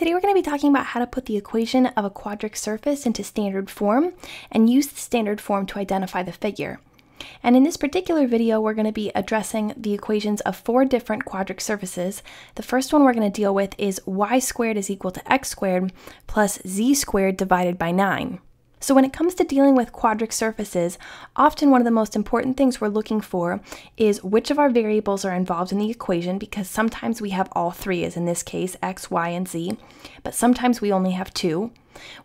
Today we're going to be talking about how to put the equation of a quadric surface into standard form and use the standard form to identify the figure. And in this particular video, we're going to be addressing the equations of four different quadric surfaces. The first one we're going to deal with is y squared is equal to x squared plus z squared divided by 9. So when it comes to dealing with quadric surfaces, often one of the most important things we're looking for is which of our variables are involved in the equation, because sometimes we have all three, as in this case, x, y, and z, but sometimes we only have two.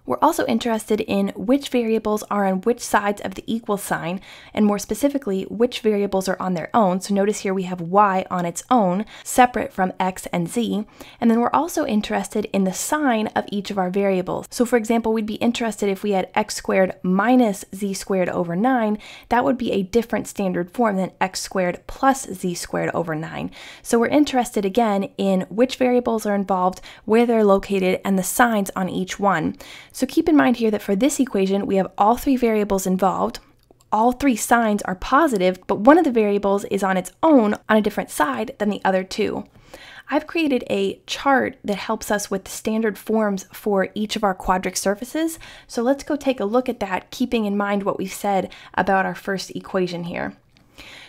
We're also interested in which variables are on which sides of the equal sign, and more specifically, which variables are on their own. So notice here we have y on its own, separate from x and z. And then we're also interested in the sign of each of our variables. So for example, we'd be interested if we had x squared minus z squared over 9, that would be a different standard form than x squared plus z squared over 9. So we're interested again in which variables are involved, where they're located, and the signs on each one. So keep in mind here that for this equation, we have all three variables involved. All three signs are positive, but one of the variables is on its own on a different side than the other two. I've created a chart that helps us with the standard forms for each of our quadric surfaces. So let's go take a look at that, keeping in mind what we've said about our first equation here.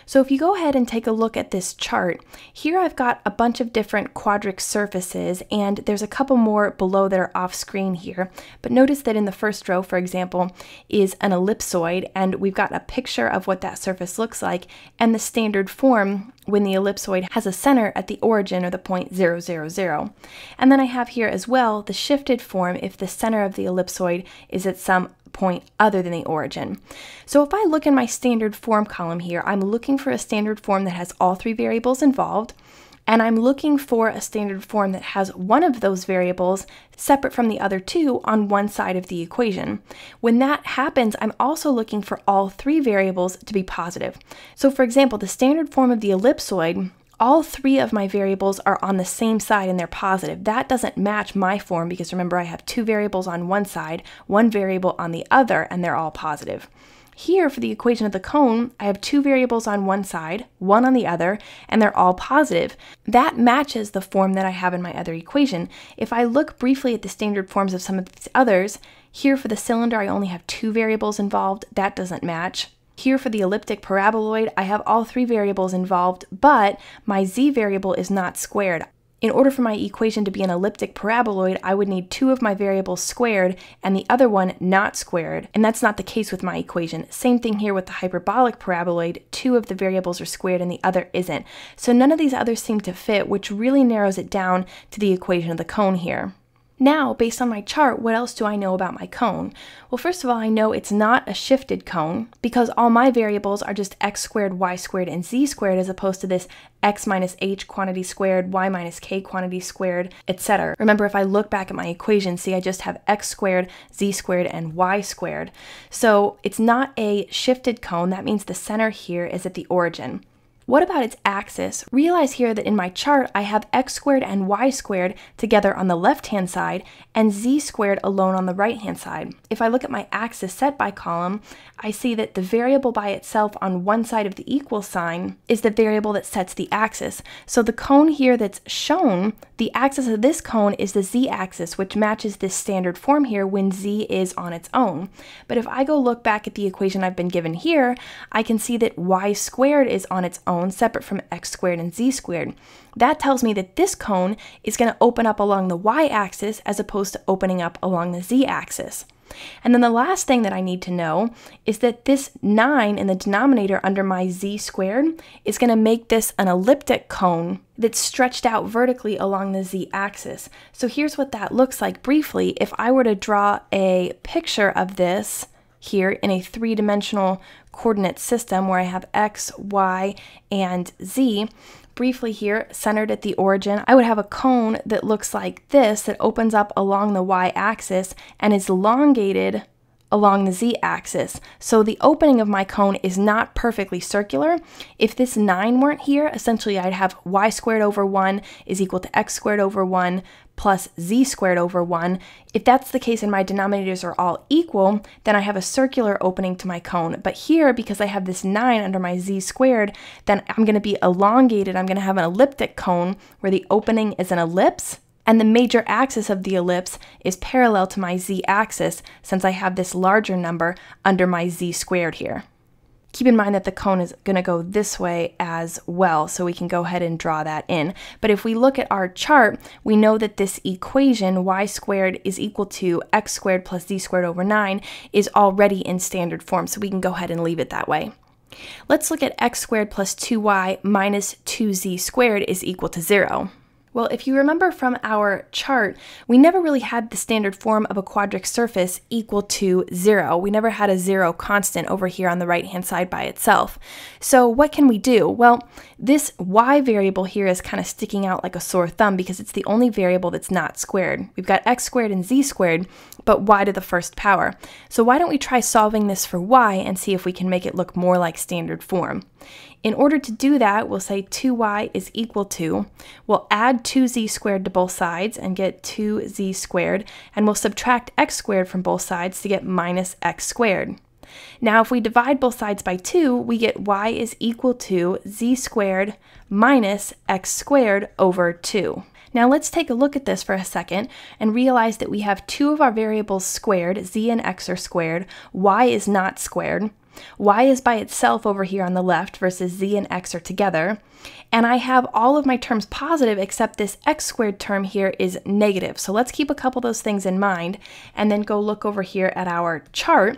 So if you go ahead and take a look at this chart, here I've got a bunch of different quadric surfaces, and there's a couple more below that are off screen here. But notice that in the first row, for example, is an ellipsoid, and we've got a picture of what that surface looks like, and the standard form when the ellipsoid has a center at the origin, or the point 0, 0, 0. And then I have here as well the shifted form if the center of the ellipsoid is at some point other than the origin. So if I look in my standard form column here, I'm looking for a standard form that has all three variables involved, and I'm looking for a standard form that has one of those variables separate from the other two on one side of the equation. When that happens, I'm also looking for all three variables to be positive. So for example, the standard form of the ellipsoid, all three of my variables are on the same side and they're positive. That doesn't match my form, because remember, I have two variables on one side, one variable on the other, and they're all positive. Here, for the equation of the cone, I have two variables on one side, one on the other, and they're all positive. That matches the form that I have in my other equation. If I look briefly at the standard forms of some of these others, here for the cylinder, I only have two variables involved. That doesn't match. Here for the elliptic paraboloid, I have all three variables involved, but my z variable is not squared. In order for my equation to be an elliptic paraboloid, I would need two of my variables squared and the other one not squared, and that's not the case with my equation. Same thing here with the hyperbolic paraboloid, two of the variables are squared and the other isn't. So none of these others seem to fit, which really narrows it down to the equation of the cone here. Now, based on my chart, what else do I know about my cone? Well, first of all, I know it's not a shifted cone, because all my variables are just x squared, y squared, and z squared, as opposed to this x minus h quantity squared, y minus k quantity squared, etc. Remember, if I look back at my equation, see, I just have x squared, z squared, and y squared. So it's not a shifted cone. That means the center here is at the origin. What about its axis? Realize here that in my chart, I have x squared and y squared together on the left-hand side and z squared alone on the right-hand side. If I look at my axis set by column, I see that the variable by itself on one side of the equal sign is the variable that sets the axis. So the cone here that's shown, the axis of this cone is the z-axis, which matches this standard form here when z is on its own. But if I go look back at the equation I've been given here, I can see that y squared is on its own, separate from x squared and z squared. That tells me that this cone is going to open up along the y-axis as opposed to opening up along the z-axis. And then the last thing that I need to know is that this 9 in the denominator under my z squared is going to make this an elliptic cone that's stretched out vertically along the z-axis. So here's what that looks like briefly. If I were to draw a picture of this here in a three-dimensional coordinate system where I have x, y, and z, briefly here, centered at the origin, I would have a cone that looks like this, that opens up along the y-axis and is elongated along the z-axis. So the opening of my cone is not perfectly circular. If this 9 weren't here, essentially I'd have y squared over 1 is equal to x squared over 1 plus z squared over 1. If that's the case and my denominators are all equal, then I have a circular opening to my cone. But here, because I have this 9 under my z squared, then I'm going to be elongated. I'm going to have an elliptic cone where the opening is an ellipse and the major axis of the ellipse is parallel to my z-axis since I have this larger number under my z squared here. Keep in mind that the cone is going to go this way as well, so we can go ahead and draw that in. But if we look at our chart, we know that this equation, y squared is equal to x squared plus z squared over 9, is already in standard form, so we can go ahead and leave it that way. Let's look at x squared plus 2y minus 2z squared is equal to 0. Well, if you remember from our chart, we never really had the standard form of a quadric surface equal to 0. We never had a 0 constant over here on the right-hand side by itself. So what can we do? Well, this y variable here is kind of sticking out like a sore thumb because it's the only variable that's not squared. We've got x squared and z squared, but y to the first power. So why don't we try solving this for y and see if we can make it look more like standard form? In order to do that, we'll say 2y is equal to, we'll add 2z squared to both sides and get 2z squared, and we'll subtract x squared from both sides to get minus x squared. Now, if we divide both sides by 2, we get y is equal to z squared minus x squared over 2. Now let's take a look at this for a second and realize that we have two of our variables squared, z and x are squared, y is not squared. Y is by itself over here on the left versus z and x are together. And I have all of my terms positive except this x squared term here is negative. So let's keep a couple of those things in mind and then go look over here at our chart.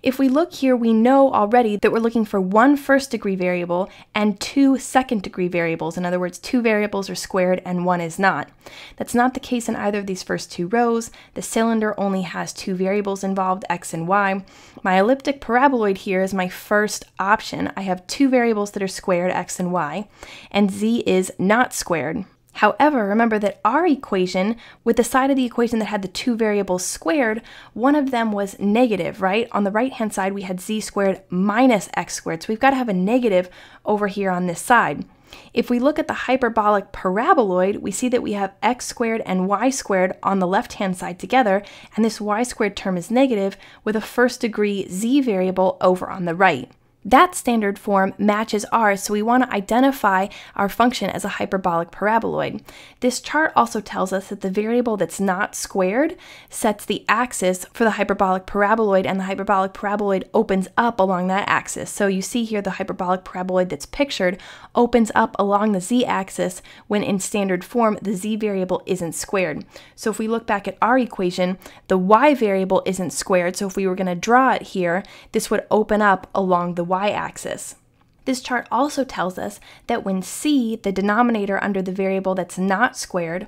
If we look here, we know already that we're looking for one first degree variable and two second degree variables. In other words, two variables are squared and one is not. That's not the case in either of these first two rows. The cylinder only has two variables involved, x and y. My elliptic paraboloid here is my first option. I have two variables that are squared, x and y, and z is not squared. However, remember that our equation, with the side of the equation that had the two variables squared, one of them was negative, right? On the right-hand side, we had z squared minus x squared, so we've got to have a negative over here on this side. If we look at the hyperbolic paraboloid, we see that we have x squared and y squared on the left-hand side together, and this y squared term is negative with a first-degree z variable over on the right. That standard form matches ours, so we want to identify our function as a hyperbolic paraboloid. This chart also tells us that the variable that's not squared sets the axis for the hyperbolic paraboloid, and the hyperbolic paraboloid opens up along that axis. So you see here the hyperbolic paraboloid that's pictured opens up along the z-axis when in standard form the z variable isn't squared. So if we look back at our equation, the y variable isn't squared, so if we were going to draw it here, this would open up along the y-axis. This chart also tells us that when c, the denominator under the variable that's not squared,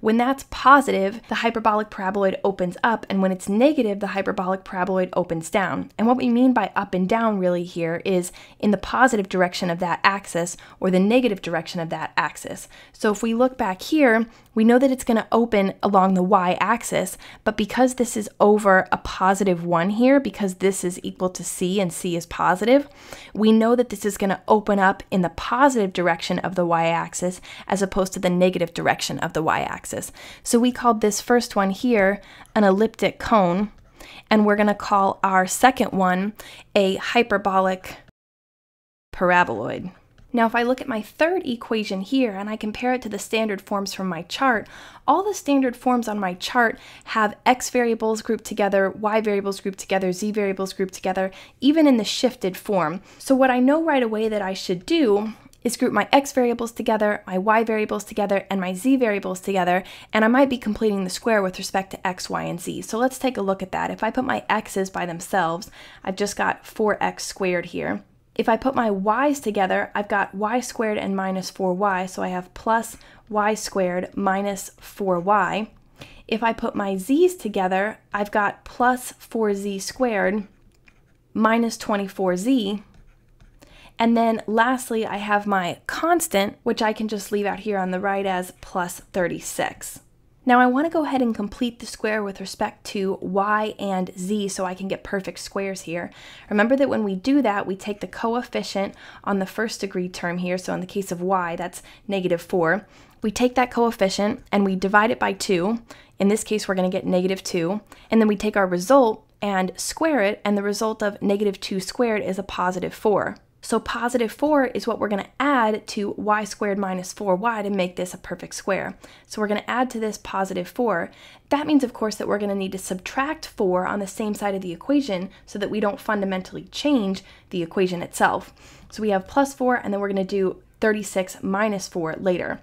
when that's positive, the hyperbolic paraboloid opens up, and when it's negative, the hyperbolic paraboloid opens down. And what we mean by up and down really here is in the positive direction of that axis or the negative direction of that axis. So if we look back here, we know that it's going to open along the y-axis, but because this is over a positive 1 here, because this is equal to c and c is positive, we know that this is going to open up in the positive direction of the y-axis as opposed to the negative direction of the y-axis. So we called this first one here an elliptic cone, and we're going to call our second one a hyperbolic paraboloid. Now, if I look at my third equation here and I compare it to the standard forms from my chart, all the standard forms on my chart have x variables grouped together, y variables grouped together, z variables grouped together, even in the shifted form. So what I know right away that I should do is group my x variables together, my y variables together, and my z variables together, and I might be completing the square with respect to x, y, and z. So let's take a look at that. If I put my x's by themselves, I've just got 4x squared here. If I put my y's together, I've got y squared and minus 4y, so I have plus y squared minus 4y. If I put my z's together, I've got plus 4z squared minus 24z. And then lastly, I have my constant, which I can just leave out here on the right as plus 36. Now I want to go ahead and complete the square with respect to y and z so I can get perfect squares here. Remember that when we do that, we take the coefficient on the first degree term here, so in the case of y, that's negative 4. We take that coefficient and we divide it by 2. In this case, we're going to get negative 2. And then we take our result and square it, and the result of negative 2 squared is a positive 4. So positive 4 is what we're going to add to y squared minus 4y to make this a perfect square. So we're going to add to this positive 4. That means, of course, that we're going to need to subtract 4 on the same side of the equation so that we don't fundamentally change the equation itself. So we have plus 4, and then we're going to do 36 minus 4 later.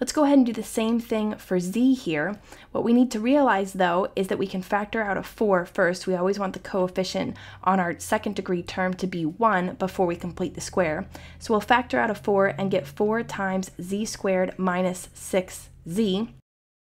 Let's go ahead and do the same thing for z here. What we need to realize, though, is that we can factor out a 4 first. We always want the coefficient on our second degree term to be 1 before we complete the square. So we'll factor out a 4 and get 4 times z squared minus 6z.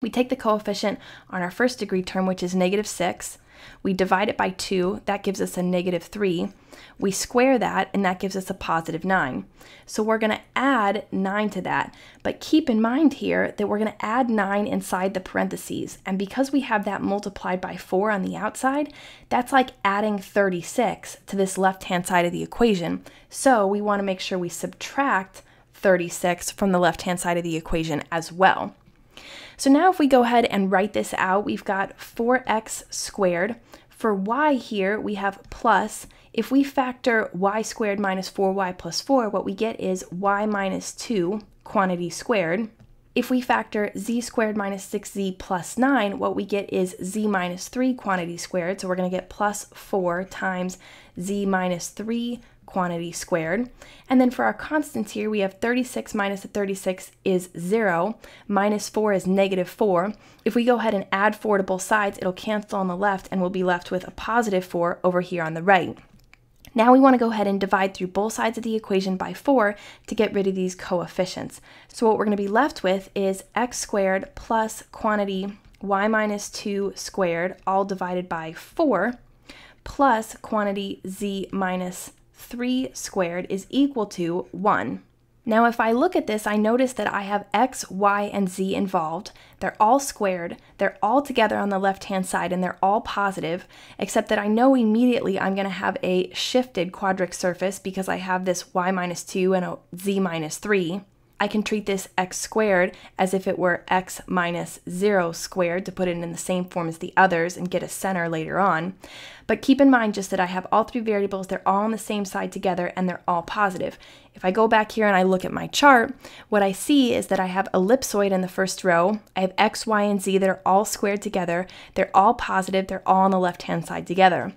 We take the coefficient on our first degree term, which is negative 6. We divide it by 2, that gives us a negative 3. We square that, and that gives us a positive 9. So we're going to add 9 to that. But keep in mind here that we're going to add 9 inside the parentheses. And because we have that multiplied by 4 on the outside, that's like adding 36 to this left-hand side of the equation. So we want to make sure we subtract 36 from the left-hand side of the equation as well. So now if we go ahead and write this out, we've got 4x squared. For y here, we have plus. If we factor y squared minus 4y plus 4, what we get is y minus 2, quantity squared. If we factor z squared minus 6z plus 9, what we get is z minus 3, quantity squared. So we're going to get plus 4 times z minus 3, quantity squared. And then for our constants here, we have 36 minus the 36 is 0, minus 4 is negative 4. If we go ahead and add 4 to both sides, it'll cancel on the left, and we'll be left with a positive 4 over here on the right. Now we want to go ahead and divide through both sides of the equation by 4 to get rid of these coefficients. So what we're going to be left with is x squared plus quantity y minus 2 squared, all divided by 4, plus quantity z minus 3 squared is equal to 1. Now if I look at this, I notice that I have x, y, and z involved. They're all squared, they're all together on the left-hand side, and they're all positive, except that I know immediately I'm going to have a shifted quadric surface because I have this y minus 2 and a z minus 3. I can treat this x squared as if it were x minus 0 squared to put it in the same form as the others and get a center later on. But keep in mind just that I have all three variables, they're all on the same side together, and they're all positive. If I go back here and I look at my chart, what I see is that I have ellipsoid in the first row, I have x, y, and z that are all squared together, they're all positive, they're all on the left-hand side together.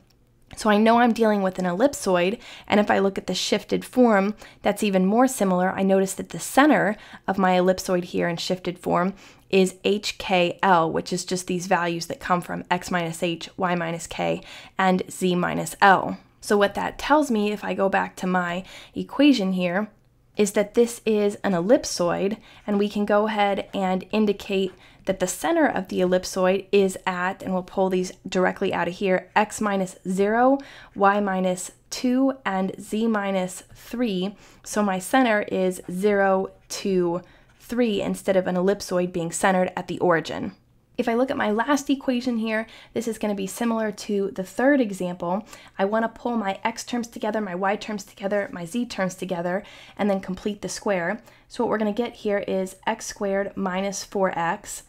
So I know I'm dealing with an ellipsoid, and if I look at the shifted form, that's even more similar. I notice that the center of my ellipsoid here in shifted form is HKL, which is just these values that come from x minus h, y minus k, and z minus l. So what that tells me, if I go back to my equation here, is that this is an ellipsoid, and we can go ahead and indicate that the center of the ellipsoid is at, and we'll pull these directly out of here, x minus 0, y minus 2, and z minus 3. So my center is 0, 2, 3, instead of an ellipsoid being centered at the origin. If I look at my last equation here, this is going to be similar to the third example. I want to pull my x terms together, my y terms together, my z terms together, and then complete the square. So what we're going to get here is x squared minus 4x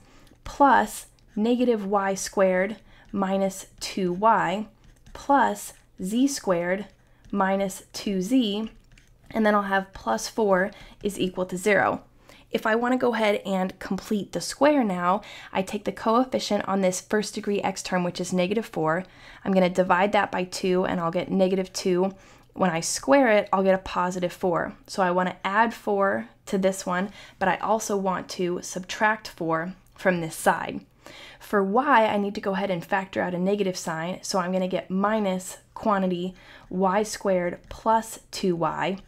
plus negative y squared minus 2y plus z squared minus 2z, and then I'll have plus 4 is equal to 0. If I want to go ahead and complete the square now, I take the coefficient on this first degree x term, which is negative 4. I'm going to divide that by 2, and I'll get negative 2. When I square it, I'll get a positive 4. So I want to add 4 to this one, but I also want to subtract 4 from this side. For y, I need to go ahead and factor out a negative sign, so I'm going to get minus quantity y squared plus 2y.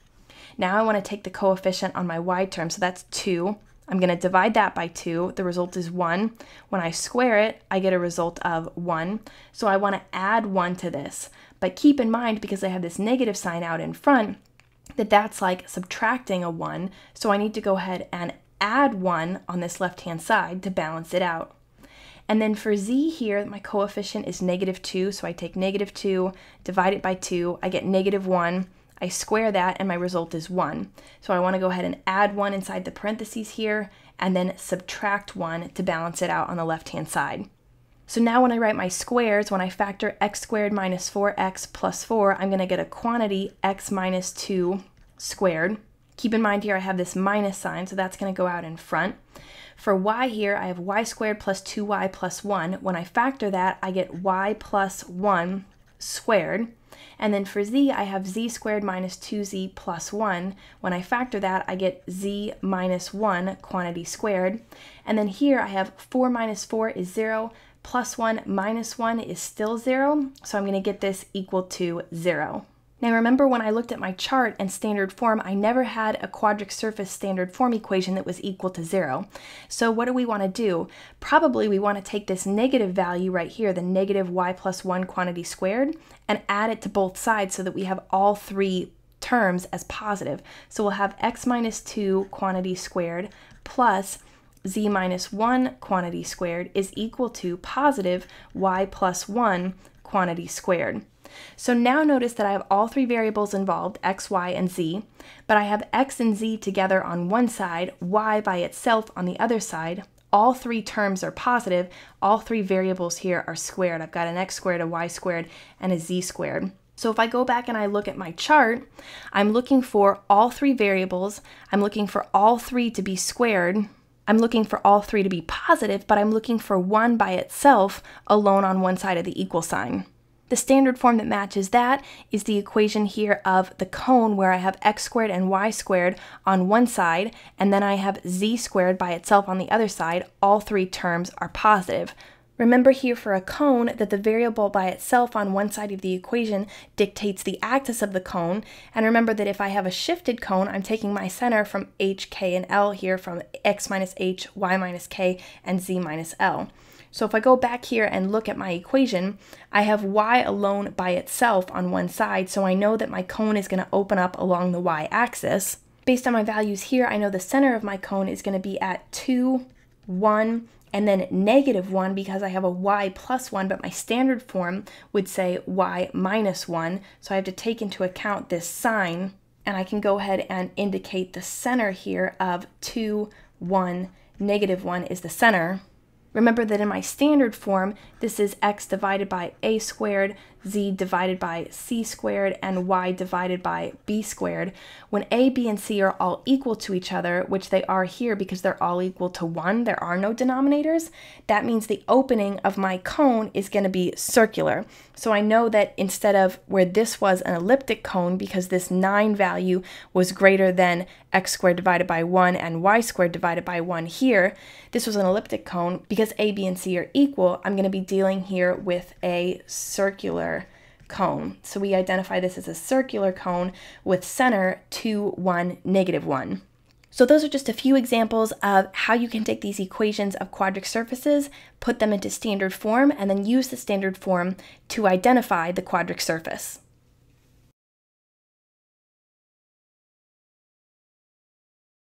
Now I want to take the coefficient on my y term, so that's 2. I'm going to divide that by 2. The result is 1. When I square it, I get a result of 1. So I want to add 1 to this. But keep in mind, because I have this negative sign out in front, that that's like subtracting a 1. So I need to go ahead and add 1 on this left-hand side to balance it out. And then for z here, my coefficient is negative 2. So I take negative 2, divide it by 2. I get negative 1. I square that, and my result is 1. So I want to go ahead and add 1 inside the parentheses here, and then subtract 1 to balance it out on the left-hand side. So now when I write my squares, when I factor x squared minus 4x plus 4, I'm going to get a quantity x minus 2 squared. Keep in mind here I have this minus sign, so that's going to go out in front. For y here, I have y squared plus 2y plus 1. When I factor that, I get y plus 1 squared. And then for z, I have z squared minus 2z plus 1. When I factor that, I get z minus 1 quantity squared. And then here I have 4 minus 4 is 0, plus 1 minus 1 is still 0, so I'm going to get this equal to 0. Now remember when I looked at my chart and standard form, I never had a quadric surface standard form equation that was equal to 0. So what do we want to do? Probably we want to take this negative value right here, the negative y plus 1 quantity squared, and add it to both sides so that we have all three terms as positive. So we'll have x minus 2 quantity squared plus z minus 1 quantity squared is equal to positive y plus 1 quantity squared. So now notice that I have all three variables involved, x, y, and z, but I have x and z together on one side, y by itself on the other side. All three terms are positive. All three variables here are squared. I've got an x squared, a y squared, and a z squared. So if I go back and I look at my chart, I'm looking for all three variables. I'm looking for all three to be squared. I'm looking for all three to be positive, but I'm looking for one by itself alone on one side of the equal sign. The standard form that matches that is the equation here of the cone where I have x squared and y squared on one side, and then I have z squared by itself on the other side. All three terms are positive. Remember here for a cone that the variable by itself on one side of the equation dictates the axis of the cone, and remember that if I have a shifted cone, I'm taking my center from h, k, and l here from x minus h, y minus k, and z minus l. So if I go back here and look at my equation, I have y alone by itself on one side, so I know that my cone is going to open up along the y-axis. Based on my values here, I know the center of my cone is going to be at 2, 1, and then negative 1 because I have a y plus 1, but my standard form would say y minus 1, so I have to take into account this sign, and I can go ahead and indicate the center here of 2, 1, negative 1 is the center. Remember that in my standard form, this is x divided by a squared, z divided by c squared, and y divided by b squared. When a, b, and c are all equal to each other, which they are here because they're all equal to 1, there are no denominators, that means the opening of my cone is going to be circular. So I know that instead of where this was an elliptic cone, because this 9 value was greater than x squared divided by 1 and y squared divided by 1 here, this was an elliptic cone. Because a, b, and c are equal, I'm going to be dealing here with a circular cone. So we identify this as a circular cone with center 2, 1, negative 1. So those are just a few examples of how you can take these equations of quadric surfaces, put them into standard form, and then use the standard form to identify the quadric surface.